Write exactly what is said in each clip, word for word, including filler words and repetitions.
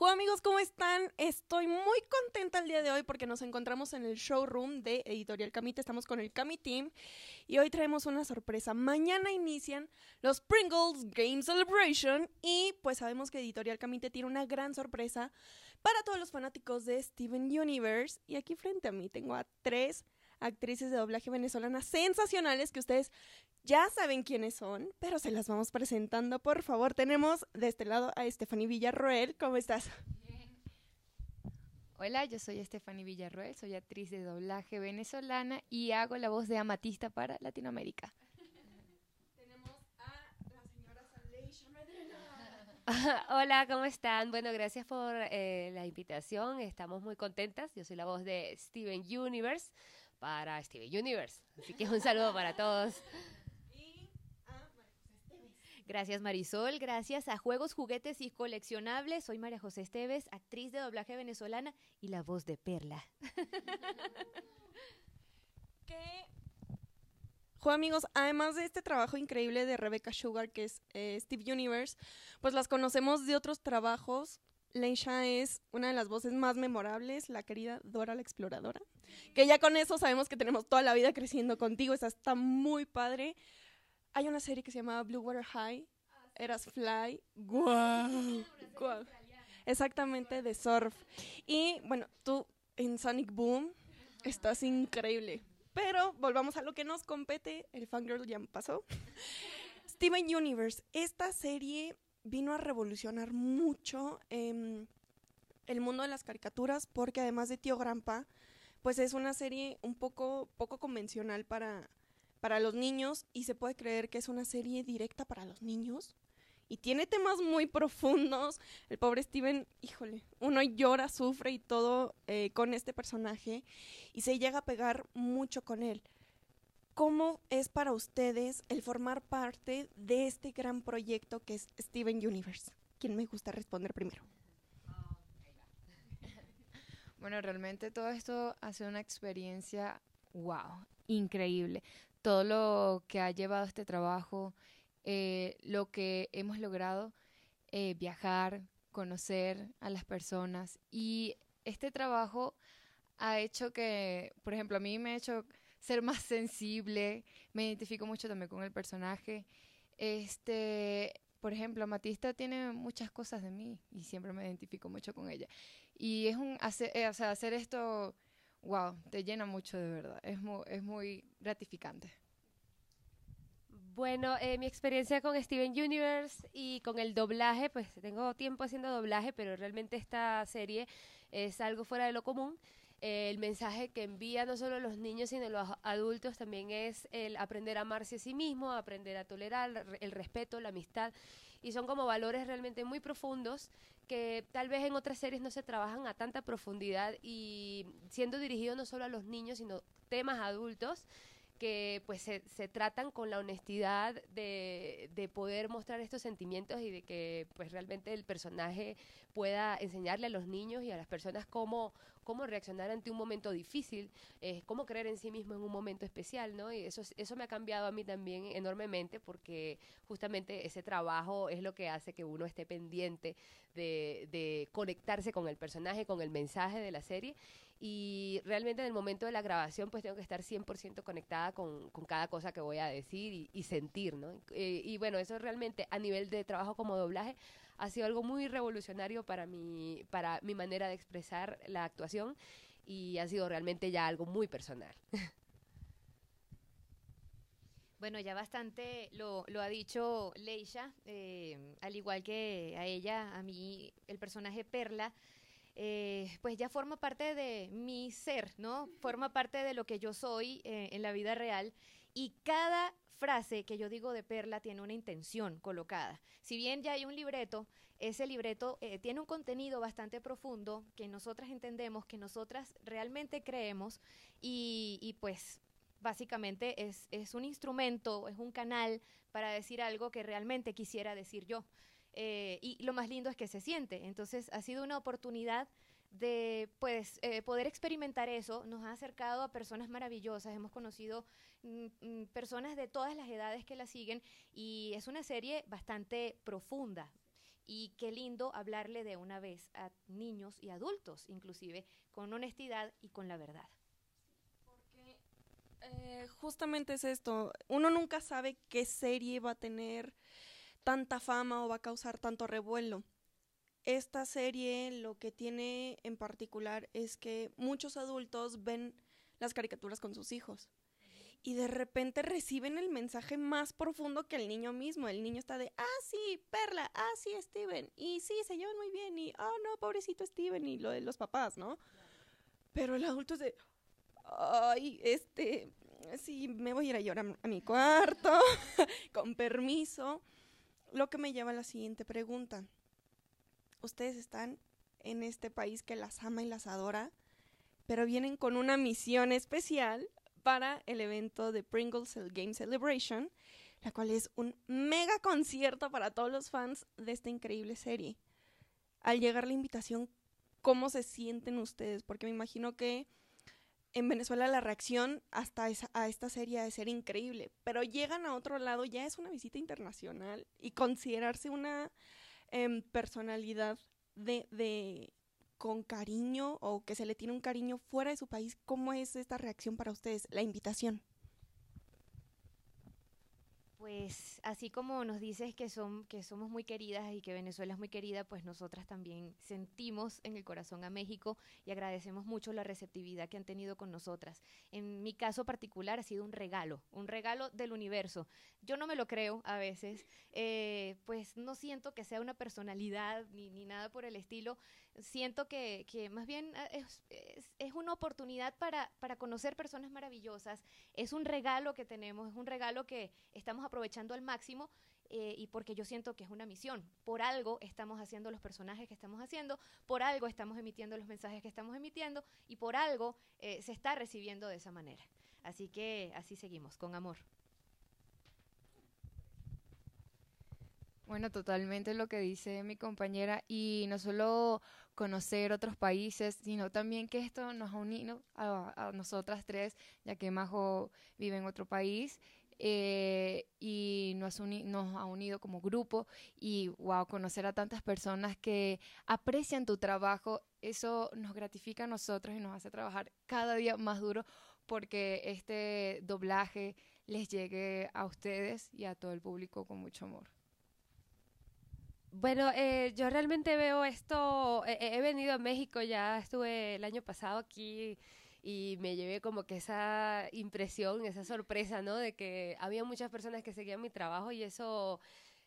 Hola amigos, ¿cómo están? Estoy muy contenta el día de hoy porque nos encontramos en el showroom de Editorial Kamite. Estamos con el Kamite Team y hoy traemos una sorpresa. Mañana inician los Pringles Games Celebration y pues sabemos que Editorial Kamite tiene una gran sorpresa para todos los fanáticos de Steven Universe. Y aquí frente a mí tengo a tres actrices de doblaje venezolanas sensacionales que ustedes ya saben quiénes son, pero se las vamos presentando, por favor. Tenemos de este lado a Stefani Villarroel. ¿Cómo estás? Bien. Hola, yo soy Stefani Villarroel, soy actriz de doblaje venezolana y hago la voz de Amatista para Latinoamérica. Tenemos a la señora Leisha Medina. Hola, ¿cómo están? Bueno, gracias por eh, la invitación, estamos muy contentas. Yo soy la voz de Steven Universe para Steven Universe, así que un saludo para todos. Gracias Marisol, gracias a Juegos, Juguetes y Coleccionables. Soy María José Estévez, actriz de doblaje venezolana y la voz de Perla. ¿Qué? Bueno, amigos, además de este trabajo increíble de Rebecca Sugar, que es eh, Steve Universe, pues las conocemos de otros trabajos. Leisha es una de las voces más memorables, la querida Dora la Exploradora, que ya con eso sabemos que tenemos toda la vida creciendo contigo. Esa está muy padre. Hay una serie que se llamaba Blue Water High, ah, sí. Eras Fly, guau, wow, wow. Exactamente, de surf. Y bueno, tú en Sonic Boom estás increíble. Pero volvamos a lo que nos compete, el fangirl ya pasó. Steven Universe, esta serie vino a revolucionar mucho eh, el mundo de las caricaturas, porque además de Tío Grampa, pues es una serie un poco, poco convencional para... para los niños, y se puede creer que es una serie directa para los niños y tiene temas muy profundos. El pobre Steven, híjole, uno llora, sufre y todo eh, con este personaje y se llega a pegar mucho con él. ¿Cómo es para ustedes el formar parte de este gran proyecto que es Steven Universe? ¿Quién me gusta responder primero? Bueno, realmente todo esto hace una experiencia wow, increíble. Todo lo que ha llevado este trabajo, eh, lo que hemos logrado, eh, viajar, conocer a las personas. Y este trabajo ha hecho que, por ejemplo, a mí me ha hecho ser más sensible, me identifico mucho también con el personaje. Este, por ejemplo, Amatista tiene muchas cosas de mí y siempre me identifico mucho con ella. Y es un hacer, eh, o sea, hacer esto... wow, te llena mucho de verdad, es muy, es muy gratificante. Bueno, eh, mi experiencia con Steven Universe y con el doblaje, pues tengo tiempo haciendo doblaje, pero realmente esta serie es algo fuera de lo común. Eh, el mensaje que envía no solo los niños, sino los adultos también es el aprender a amarse a sí mismo, aprender a tolerar, el respeto, la amistad. Y son como valores realmente muy profundos que tal vez en otras series no se trabajan a tanta profundidad, y siendo dirigido no solo a los niños, sino temas adultos que pues se, se tratan con la honestidad de, de poder mostrar estos sentimientos y de que pues realmente el personaje pueda enseñarle a los niños y a las personas cómo, cómo reaccionar ante un momento difícil, eh, cómo creer en sí mismo en un momento especial, ¿no? Y eso, eso me ha cambiado a mí también enormemente, porque justamente ese trabajo es lo que hace que uno esté pendiente de, de conectarse con el personaje, con el mensaje de la serie. Y realmente en el momento de la grabación pues tengo que estar cien por ciento conectada con, con cada cosa que voy a decir y, y sentir, ¿no? Eh, y bueno, eso realmente a nivel de trabajo como doblaje ha sido algo muy revolucionario para mi, para mi manera de expresar la actuación, y ha sido realmente ya algo muy personal. Bueno, ya bastante lo, lo ha dicho Leisha, eh, al igual que a ella, a mí el personaje Perla, Eh, pues ya forma parte de mi ser, ¿no? Forma parte de lo que yo soy eh, en la vida real, y cada frase que yo digo de Perla tiene una intención colocada. Si bien ya hay un libreto, ese libreto eh, tiene un contenido bastante profundo que nosotras entendemos, que nosotras realmente creemos, y, y pues básicamente es, es un instrumento, es un canal para decir algo que realmente quisiera decir yo. Eh, y lo más lindo es que se siente. Entonces ha sido una oportunidad de pues, eh, poder experimentar eso. Nos ha acercado a personas maravillosas, hemos conocido mm, personas de todas las edades que la siguen, y es una serie bastante profunda y qué lindo hablarle de una vez a niños y adultos, inclusive, con honestidad y con la verdad. Porque eh, justamente es esto, uno nunca sabe qué serie va a tener tanta fama o va a causar tanto revuelo. Esta serie lo que tiene en particular es que muchos adultos ven las caricaturas con sus hijos y de repente reciben el mensaje más profundo que el niño mismo. El niño está de, ah, sí, Perla, ah, sí, Steven, y sí, se llevan muy bien, y, oh, no, pobrecito Steven, y lo de los papás, ¿no? Pero el adulto es de, ay, este, sí, me voy a ir a llorar a mi cuarto, con permiso. Lo que me lleva a la siguiente pregunta. Ustedes están en este país que las ama y las adora, pero vienen con una misión especial para el evento de Pringles Games Celebration, la cual es un mega concierto para todos los fans de esta increíble serie. Al llegar la invitación, ¿cómo se sienten ustedes? Porque me imagino que en Venezuela la reacción hasta esa, a esta serie ha de ser increíble, pero llegan a otro lado, ya es una visita internacional y considerarse una eh, personalidad de, de con cariño, o que se le tiene un cariño fuera de su país. ¿Cómo es esta reacción para ustedes, la invitación? Pues así como nos dices que, son, que somos muy queridas y que Venezuela es muy querida, pues nosotras también sentimos en el corazón a México y agradecemos mucho la receptividad que han tenido con nosotras. En mi caso particular ha sido un regalo, un regalo del universo. Yo no me lo creo a veces, eh, pues no siento que sea una personalidad ni, ni nada por el estilo. Siento que, que más bien es, es, es una oportunidad para, para conocer personas maravillosas. Es un regalo que tenemos, es un regalo que estamos aprovechando al máximo, eh, y porque yo siento que es una misión. Por algo estamos haciendo los personajes que estamos haciendo, por algo estamos emitiendo los mensajes que estamos emitiendo, y por algo eh, se está recibiendo de esa manera. Así que así seguimos, con amor. Bueno, totalmente lo que dice mi compañera, y no solo conocer otros países, sino también que esto nos ha unido a, a nosotras tres, ya que Majo vive en otro país, eh, y nos, uni, nos ha unido como grupo, y wow, conocer a tantas personas que aprecian tu trabajo, eso nos gratifica a nosotros y nos hace trabajar cada día más duro porque este doblaje les llegue a ustedes y a todo el público con mucho amor. Bueno, eh, yo realmente veo esto, eh, he venido a México, ya estuve el año pasado aquí y me llevé como que esa impresión, esa sorpresa, ¿no? De que había muchas personas que seguían mi trabajo y eso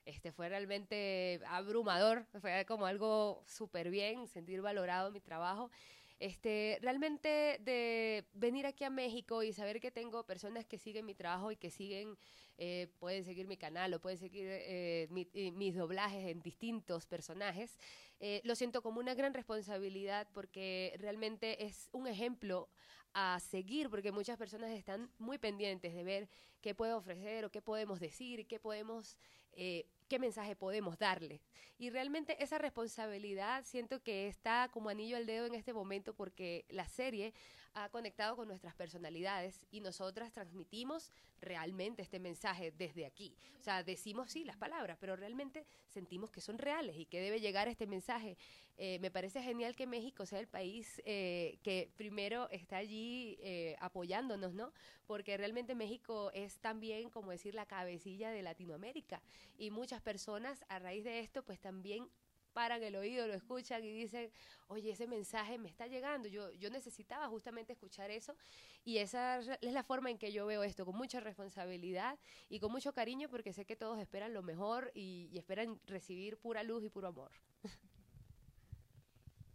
este, fue realmente abrumador, fue como algo súper bien, sentir valorado mi trabajo. Este, realmente de venir aquí a México y saber que tengo personas que siguen mi trabajo y que siguen, eh, pueden seguir mi canal o pueden seguir eh, mi, mis doblajes en distintos personajes, eh, lo siento como una gran responsabilidad porque realmente es un ejemplo a seguir, porque muchas personas están muy pendientes de ver qué puedo ofrecer o qué podemos decir, qué podemos eh, qué mensaje podemos darle. Y realmente esa responsabilidad siento que está como anillo al dedo en este momento porque la serie ha conectado con nuestras personalidades y nosotras transmitimos realmente este mensaje desde aquí. O sea, decimos sí las palabras, pero realmente sentimos que son reales y que debe llegar este mensaje. Eh, me parece genial que México sea el país eh, que primero está allí eh, apoyándonos, ¿no? Porque realmente México es también, como decir, la cabecilla de Latinoamérica y muchas personas a raíz de esto pues también paran el oído, lo escuchan y dicen, oye, ese mensaje me está llegando, yo, yo necesitaba justamente escuchar eso, y esa es la forma en que yo veo esto, con mucha responsabilidad y con mucho cariño porque sé que todos esperan lo mejor y, y esperan recibir pura luz y puro amor.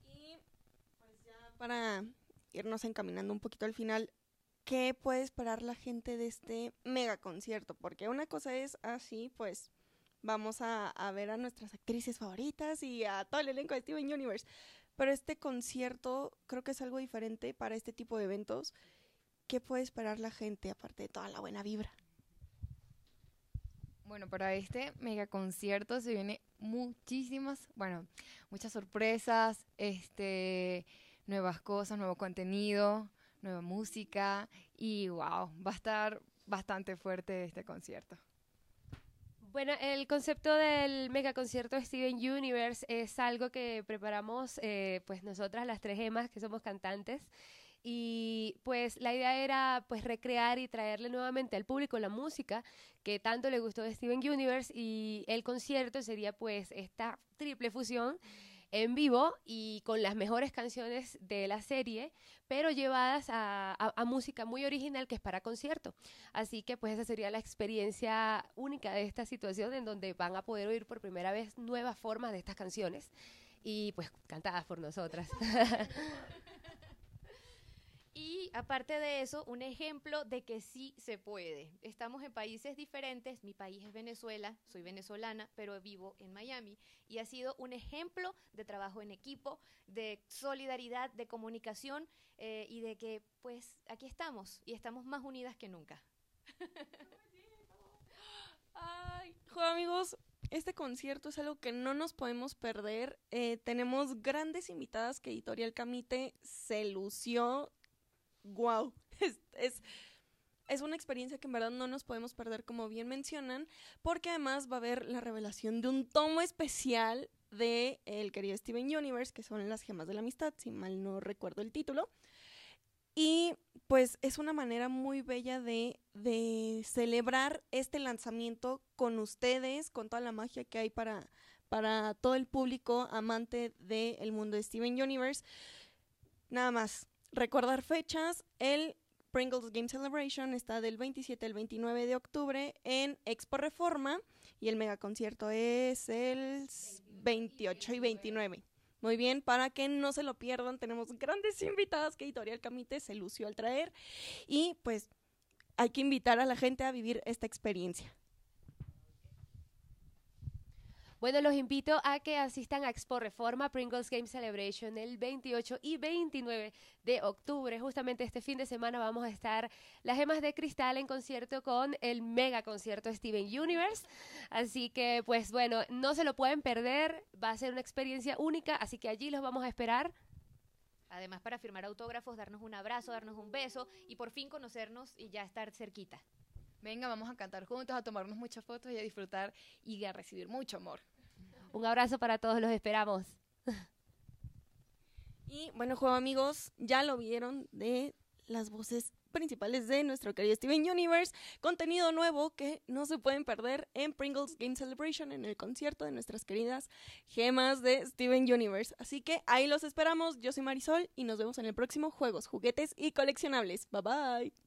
Y pues ya para irnos encaminando un poquito al final, ¿qué puede esperar la gente de este mega concierto? Porque una cosa es así, pues vamos a, a ver a nuestras actrices favoritas y a todo el elenco de Steven Universe. Pero este concierto creo que es algo diferente para este tipo de eventos. ¿Qué puede esperar la gente, aparte de toda la buena vibra? Bueno, para este mega concierto se vienen muchísimas, bueno, muchas sorpresas, este, nuevas cosas, nuevo contenido, nueva música. Y wow, va a estar bastante fuerte este concierto. Bueno, el concepto del megaconcierto Steven Universe es algo que preparamos eh, pues nosotras las tres gemas que somos cantantes. Y pues la idea era pues recrear y traerle nuevamente al público la música que tanto le gustó de Steven Universe, y el concierto sería pues esta triple fusión en vivo y con las mejores canciones de la serie, pero llevadas a, a, a música muy original que es para concierto. Así que pues esa sería la experiencia única de esta situación, en donde van a poder oír por primera vez nuevas formas de estas canciones y pues cantadas por nosotras. Y aparte de eso, un ejemplo de que sí se puede. Estamos en países diferentes, mi país es Venezuela, soy venezolana, pero vivo en Miami, y ha sido un ejemplo de trabajo en equipo, de solidaridad, de comunicación, eh, y de que pues aquí estamos, y estamos más unidas que nunca. Ay, amigos, este concierto es algo que no nos podemos perder. Eh, tenemos grandes invitadas que Editorial Kamite se lució. Wow, es, es, es una experiencia que en verdad no nos podemos perder, como bien mencionan, porque además va a haber la revelación de un tomo especial de el querido Steven Universe, que son las gemas de la amistad, si mal no recuerdo el título. Y pues es una manera muy bella de, de celebrar este lanzamiento con ustedes, con toda la magia que hay para, para todo el público amante del mundo de Steven Universe. Nada más. Recordar fechas, el Pringles Games Celebration está del veintisiete al veintinueve de octubre en Expo Reforma, y el megaconcierto es el veintiocho y veintinueve. Muy bien, para que no se lo pierdan, tenemos grandes invitadas que Editorial Kamite se lució al traer, y pues hay que invitar a la gente a vivir esta experiencia. Bueno, los invito a que asistan a Expo Reforma Pringles Games Celebration el veintiocho y veintinueve de octubre. Justamente este fin de semana vamos a estar las Gemas de Cristal en concierto con el mega concierto Steven Universe. Así que, pues bueno, no se lo pueden perder. Va a ser una experiencia única, así que allí los vamos a esperar. Además, para firmar autógrafos, darnos un abrazo, darnos un beso y por fin conocernos y ya estar cerquita. Venga, vamos a cantar juntos, a tomarnos muchas fotos y a disfrutar y a recibir mucho amor. Un abrazo para todos, los esperamos. Y bueno, juego amigos, ya lo vieron de las voces principales de nuestro querido Steven Universe. Contenido nuevo que no se pueden perder en Pringles Game Celebration, en el concierto de nuestras queridas gemas de Steven Universe. Así que ahí los esperamos. Yo soy Marisol y nos vemos en el próximo Juegos, Juguetes y Coleccionables. Bye bye.